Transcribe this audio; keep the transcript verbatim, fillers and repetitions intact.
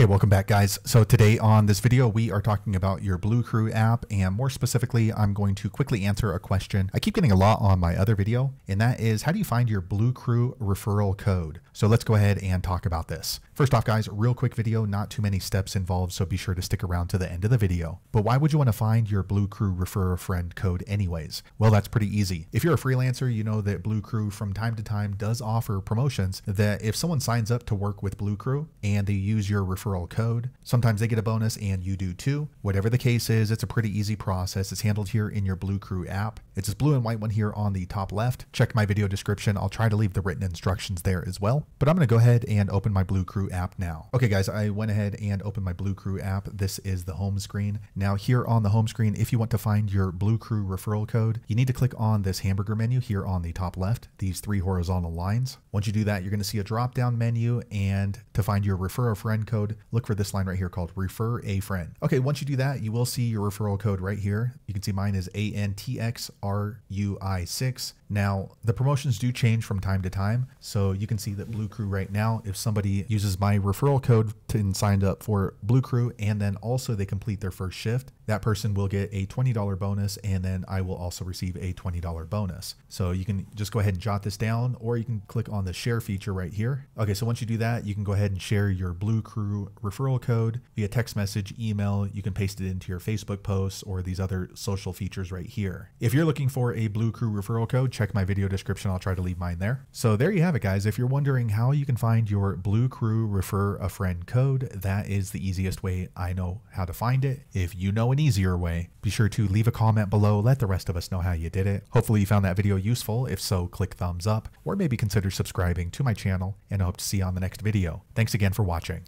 Hey, welcome back, guys. So today on this video, we are talking about your BlueCrew app, and more specifically, I'm going to quickly answer a question I keep getting a lot on my other video, and that is, how do you find your BlueCrew referral code? So let's go ahead and talk about this. First off, guys, real quick video, not too many steps involved, so be sure to stick around to the end of the video. But why would you want to find your BlueCrew refer a friend code anyways? Well, that's pretty easy. If you're a freelancer, you know that BlueCrew from time to time does offer promotions that if someone signs up to work with BlueCrew and they use your referral code, sometimes they get a bonus and you do too. Whatever the case is, it's a pretty easy process. It's handled here in your BlueCrew app. It's this blue and white one here on the top left. Check my video description. I'll try to leave the written instructions there as well, but I'm going to go ahead and open my BlueCrew app now. Okay, guys, I went ahead and opened my BlueCrew app. This is the home screen. Now here on the home screen, if you want to find your BlueCrew referral code, you need to click on this hamburger menu here on the top left, these three horizontal lines. Once you do that, you're going to see a drop down menu, and to find your refer a friend code, look for this line right here called refer a friend. Okay, once you do that, you will see your referral code right here. You can see mine is A N T X R U I six. Now, the promotions do change from time to time. So you can see that BlueCrew right now, if somebody uses my referral code and signed up for BlueCrew, and then also they complete their first shift, that person will get a twenty dollar bonus, and then I will also receive a twenty dollar bonus. So you can just go ahead and jot this down, or you can click on the share feature right here. Okay, so once you do that, you can go ahead and share your BlueCrew referral code via text message, email. You can paste it into your Facebook posts or these other social features right here. If you're looking for a BlueCrew referral code, check my video description. I'll try to leave mine there. So there you have it, guys. If you're wondering how you can find your BlueCrew refer a friend code, that is the easiest way I know how to find it. If you know an easier way, be sure to leave a comment below. Let the rest of us know how you did it. Hopefully you found that video useful. If so, click thumbs up, or maybe consider subscribing to my channel, and I hope to see you on the next video. Thanks again for watching.